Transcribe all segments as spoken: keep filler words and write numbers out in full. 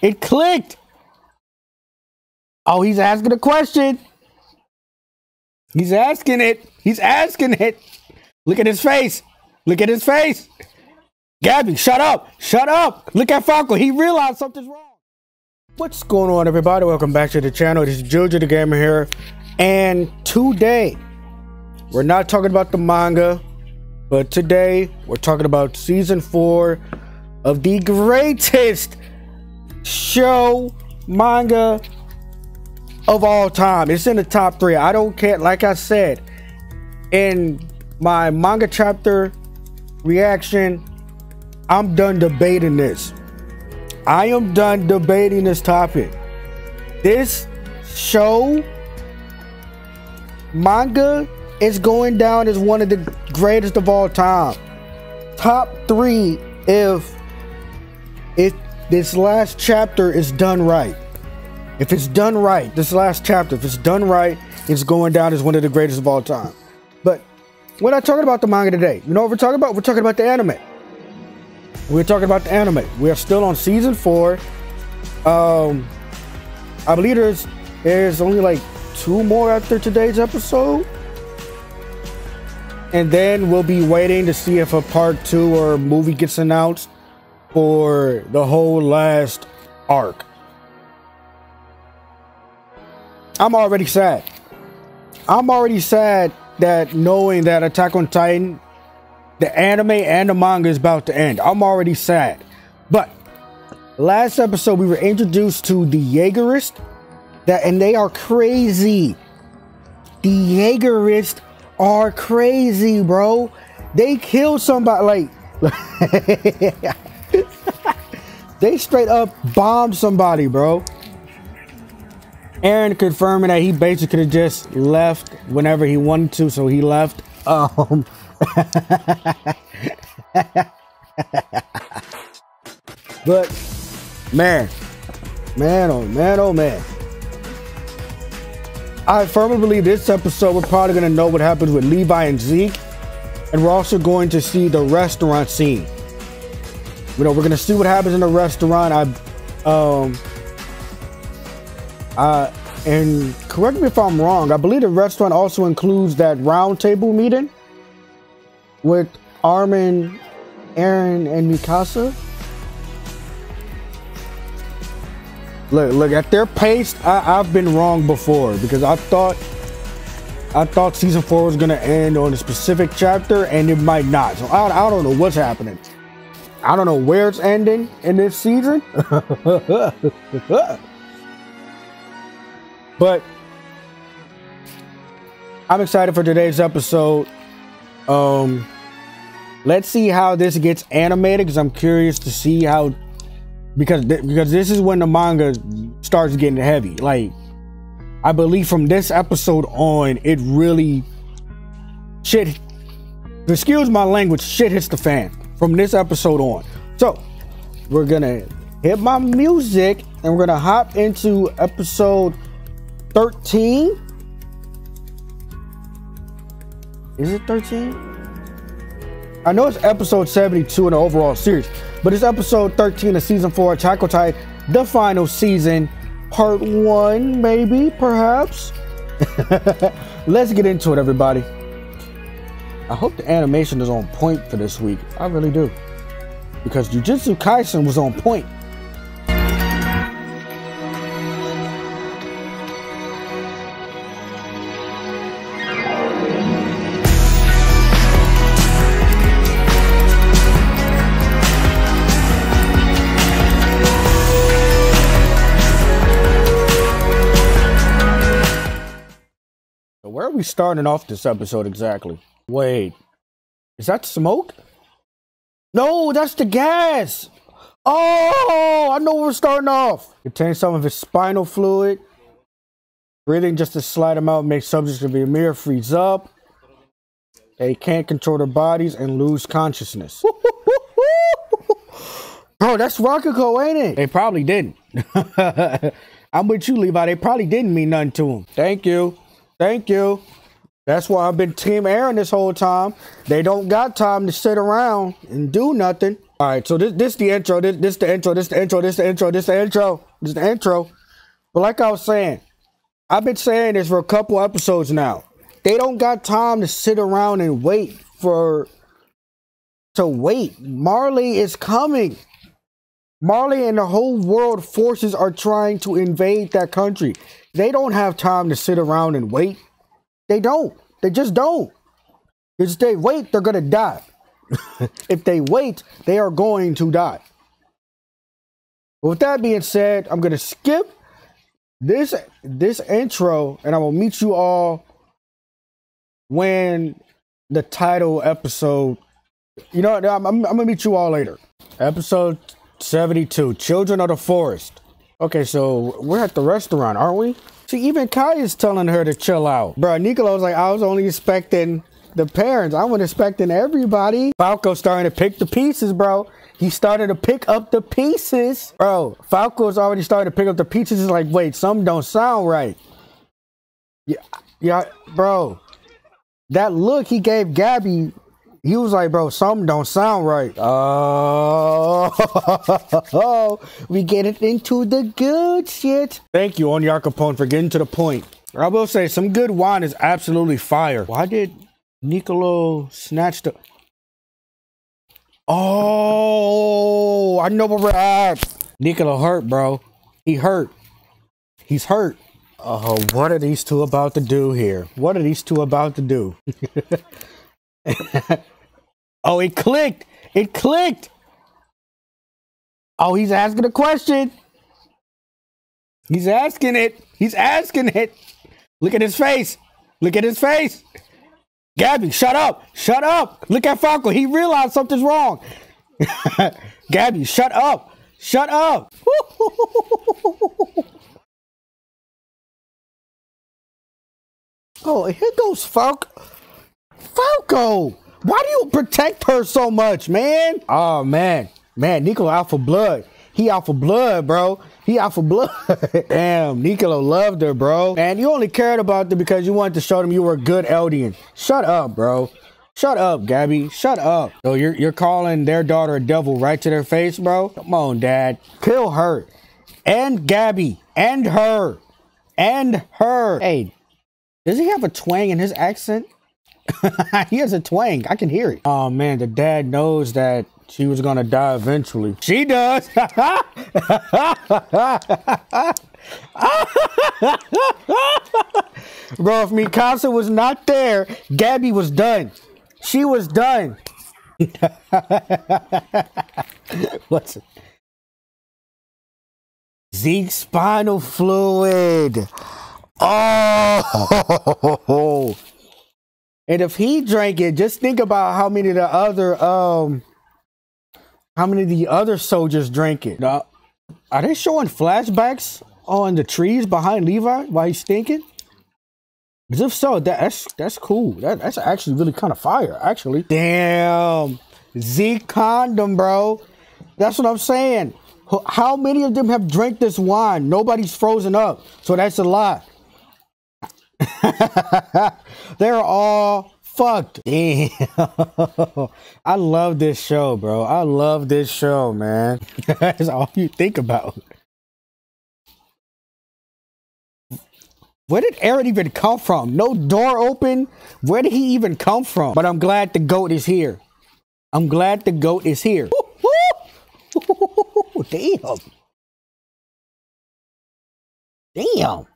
It clicked. Oh, he's asking a question. He's asking it. He's asking it. Look at his face. Look at his face. Gabby, shut up. Shut up. Look at Falco. He realized something's wrong. What's going on, everybody? Welcome back to the channel. This is Juju the Gamer here. And today, we're not talking about the manga, but today we're talking about season four of the greatest show manga of all time. It's in the top three. I don't care. Like I said in my manga chapter reaction, I'm done debating this. I am done debating this topic. This show manga is going down as one of the greatest of all time. Top three if if this last chapter is done right. If it's done right, this last chapter, if it's done right, it's going down as one of the greatest of all time. But we're not talking about the manga today. You know what we're talking about? We're talking about the anime. We're talking about the anime. We are still on season four. Um, I believe there's, there's only like two more after today's episode. And then we'll be waiting to see if a part two or movie gets announced for the whole last arc. I'm already sad. I'm already sad that knowing that Attack on Titan, the anime and the manga, is about to end. I'm already sad. But last episode, we were introduced to the Yeagerists, that, and they are crazy. The Yeagerists are crazy, bro. They kill somebody, like they straight up bomb somebody, bro. Eren confirming that he basically could have just left whenever he wanted to, so he left. Um but man, man, oh man, oh man, I firmly believe this episode we're probably going to know what happens with Levi and Zeke. And we're also going to see the restaurant scene. You know, we're going to see what happens in the restaurant. I, um, uh, and correct me if I'm wrong, I believe the restaurant also includes that round table meeting with Armin, Eren, and Mikasa. Look, look at their pace. I, I've been wrong before, because I thought I thought season four was gonna end on a specific chapter, and it might not. So I, I don't know what's happening. I don't know where it's ending in this season. But I'm excited for today's episode. Um, let's see how this gets animated, because I'm curious to see how. Because, th because this is when the manga starts getting heavy. Like, I believe from this episode on, it really, shit, excuse my language, shit hits the fan from this episode on. So, we're gonna hit my music, and we're gonna hop into episode thirteen. Is it thirteen? I know it's episode seventy-two in the overall series, but it's episode thirteen of season four, Attack on Titan, the final season, part one, maybe, perhaps. Let's get into it, everybody. I hope the animation is on point for this week. I really do, because Jujutsu Kaisen was on point. Where are we starting off this episode exactly? Wait, is that smoke? No, that's the gas. Oh, I know where we're starting off. Contains some of his spinal fluid. Breathing just to slide him out makes subjects of Ymir freeze up. They can't control their bodies and lose consciousness. Bro, that's Rococo, ain't it? They probably didn't. I'm with you, Levi. They probably didn't mean nothing to him. Thank you. Thank you. That's why I've been Team Eren this whole time. They don't got time to sit around and do nothing. All right, so this this the intro. This this the intro. This the intro. This the intro. This the intro. This the intro. But like I was saying, I've been saying this for a couple episodes now. They don't got time to sit around and wait for to wait. Marley is coming. Marley and the whole world forces are trying to invade that country. They don't have time to sit around and wait. They don't. They just don't. If they wait, they're gonna die. If they wait, they are going to die. But with that being said, I'm gonna skip this this intro, and I will meet you all when the title episode. You know, I'm, I'm, I'm gonna meet you all later. Episode seventy-two, Children of the Forest. Okay, so we're at the restaurant, aren't we? See, even Kaya's telling her to chill out, bro. Nicolo's like, I was only expecting the parents. I was expecting everybody. Falco starting to pick the pieces, bro. He started to pick up the pieces, bro. Falco's already started to pick up the pieces. It's like, wait, some don't sound right. Yeah, yeah, bro. That look he gave Gabby, he was like, bro, something don't sound right. Oh, we get it into the good shit. Thank you, Onyankopon, for getting to the point. I will say, some good wine is absolutely fire. Why did Nicolo snatch the... Oh, I know where we're at. Nicolo hurt, bro. He hurt. He's hurt. Oh, uh, what are these two about to do here? What are these two about to do? Oh, it clicked. It clicked. Oh, he's asking a question. He's asking it. He's asking it. Look at his face. Look at his face. Gabby, shut up. Shut up. Look at Falco. He realized something's wrong. Gabby, shut up. Shut up. Oh, here goes Falco. Falco, why do you protect her so much, man? Oh, man. Man, Nicolo out for blood. He out for blood, bro. He out for blood. Damn, Nicolo loved her, bro. And you only cared about them because you wanted to show them you were a good Eldian. Shut up, bro. Shut up, Gabby. Shut up. So you're, you're calling their daughter a devil right to their face, bro? Come on, Dad. Kill her. And Gabby. And her. And her. Hey, does he have a twang in his accent? He has a twang. I can hear it. Oh, man. The dad knows that she was going to die eventually. She does. Bro, if Mikasa was not there, Gabby was done. She was done. What's it? Zeke's spinal fluid. Oh. And if he drank it, just think about how many of the other, um, how many of the other soldiers drank it. Now, are they showing flashbacks on the trees behind Levi while he's thinking? Because if so, that, that's, that's cool. That, that's actually really kind of fire, actually. Damn. Zeke condom, bro. That's what I'm saying. How many of them have drank this wine? Nobody's frozen up. So that's a lie. They're all fucked. Damn. I love this show, bro. I love this show, man. That's all you think about. Where did Eren even come from? No door open. Where did he even come from? But I'm glad the goat is here. I'm glad the goat is here. Damn. Damn.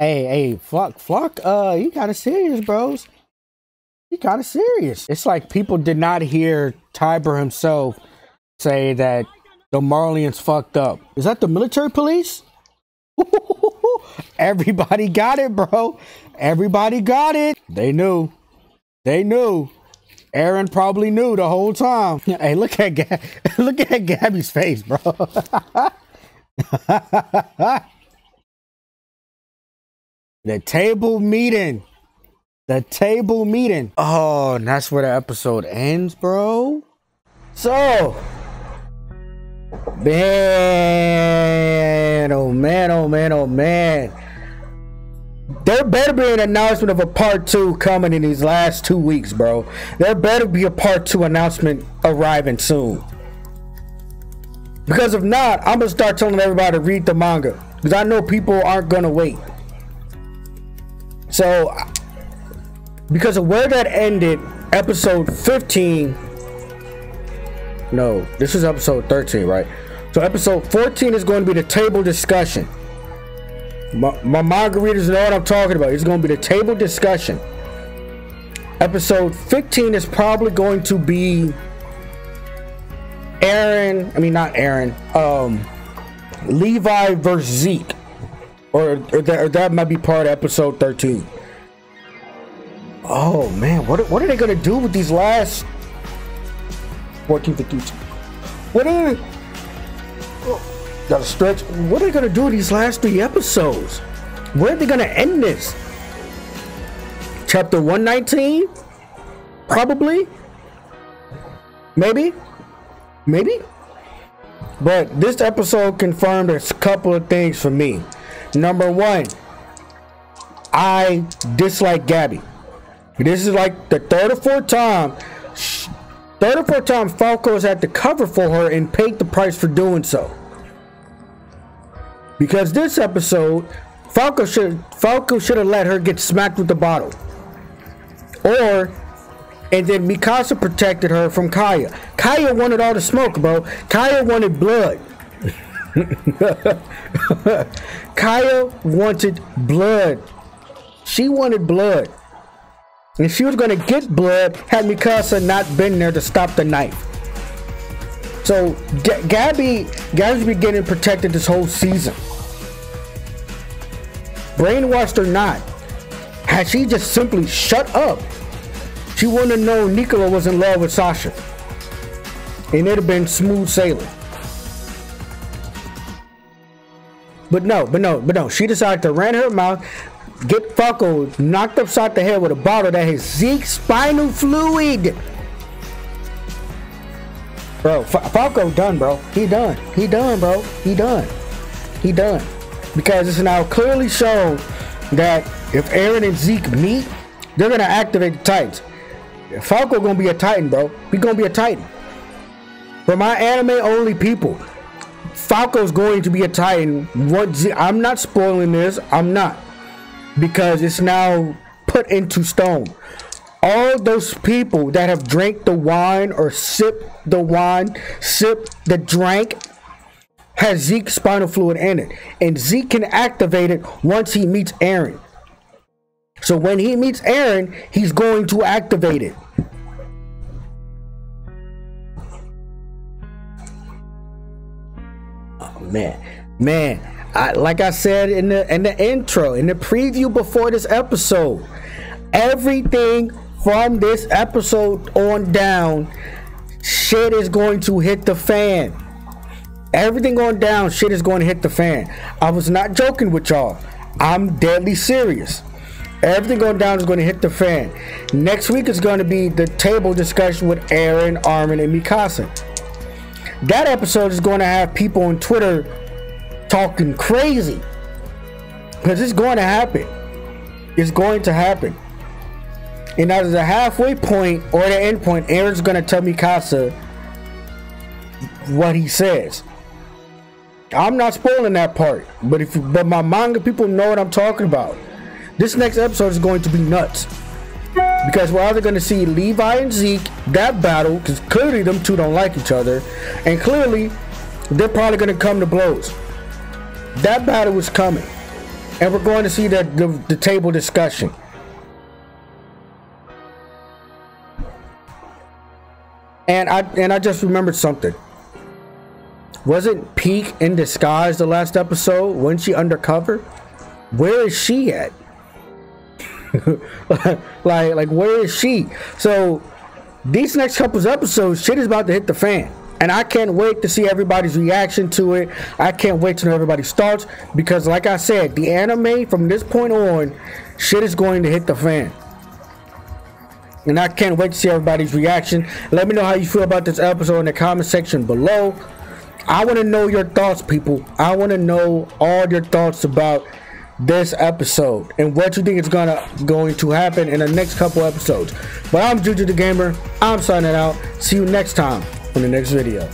Hey, hey, Flock, Flock, uh, you kind of serious, bros. You kind of serious. It's like people did not hear Tiber himself say that the Marlians fucked up. Is that the military police? Everybody got it, bro. Everybody got it. They knew. They knew. Eren probably knew the whole time. Hey, look at, Gab look at Gabby's face, bro. The table meeting. The table meeting. Oh, and that's where the episode ends, bro. So. Man, oh man, oh man, oh man. There better be an announcement of a part two coming in these last two weeks, bro. There better be a part two announcement arriving soon. Because if not, I'm gonna start telling everybody to read the manga. Because I know people aren't gonna wait. So, because of where that ended, episode fifteen. No, this is episode thirteen, right? So episode fourteen is going to be the table discussion. My, my manga readers know what I'm talking about. It's going to be the table discussion. Episode fifteen is probably going to be Eren. I mean, not Eren. Um, Levi versus Zeke, or, or, that, or that might be part of episode thirteen. Oh man, what what are they going to do with these last fourteen, fifteen? What are they? Gotta stretch. What are they gonna do with these last three episodes? Where are they gonna end this? Chapter one nineteen? Probably? Maybe? Maybe? But this episode confirmed a couple of things for me. Number one, I dislike Gabby. This is like the third or fourth time. Third or fourth time Falco's had to cover for her and paid the price for doing so. Because this episode, Falco should Falco should have let her get smacked with the bottle. Or, and then Mikasa protected her from Kaya. Kaya wanted all the smoke, bro. Kaya wanted blood. Kaya wanted blood. She wanted blood. And she was going to get blood had Mikasa not been there to stop the knife. So G Gabby, Gabby's been getting protected this whole season. Brainwashed or not, had she just simply shut up, she wouldn't have known Nicolo was in love with Sasha. And it'd have been smooth sailing. But no, but no, but no. She decided to ran her mouth, get Falco knocked upside the head with a bottle that has Zeke's spinal fluid. Bro, Falco done, bro. He done. He done, bro. He done. He done. Because it's now clearly shown that if Eren and Zeke meet, they're going to activate the Titans. Falco going to be a Titan, bro. He's going to be a Titan. For my anime-only people, Falco's going to be a Titan. What Zeke, I'm not spoiling this. I'm not. Because it's now put into stone. All those people that have drank the wine or sipped the wine, sipped the drink, has Zeke's spinal fluid in it. And Zeke can activate it once he meets Eren. So when he meets Eren, he's going to activate it. Oh, man. Man. I, like I said in the, in the intro, in the preview before this episode, everything from this episode on down, shit is going to hit the fan. Everything on down, shit is going to hit the fan. I was not joking with y'all. I'm deadly serious. Everything going down is going to hit the fan. Next week is going to be the table discussion with Eren, Armin, and Mikasa. That episode is going to have people on Twitter talking crazy, because it's going to happen. It's going to happen. And out of the halfway point or the end point, Eren's going to tell Mikasa what he says. I'm not spoiling that part, but if but my manga people know what I'm talking about. This next episode is going to be nuts, because we're either going to see Levi and Zeke, that battle, because clearly them two don't like each other, and clearly they're probably going to come to blows. That battle was coming. And we're going to see the, the, the table discussion. And I and I just remembered something. Wasn't Peak in disguise the last episode? Wasn't she undercover? Where is she at? like, like, where is she? So, these next couple episodes, shit is about to hit the fan. And I can't wait to see everybody's reaction to it. I can't wait till everybody starts. Because like I said, the anime from this point on, shit is going to hit the fan. And I can't wait to see everybody's reaction. Let me know how you feel about this episode in the comment section below. I want to know your thoughts, people. I want to know all your thoughts about this episode and what you think is gonna going to happen in the next couple episodes. But I'm Juju the Gamer. I'm signing out. See you next time on the next video.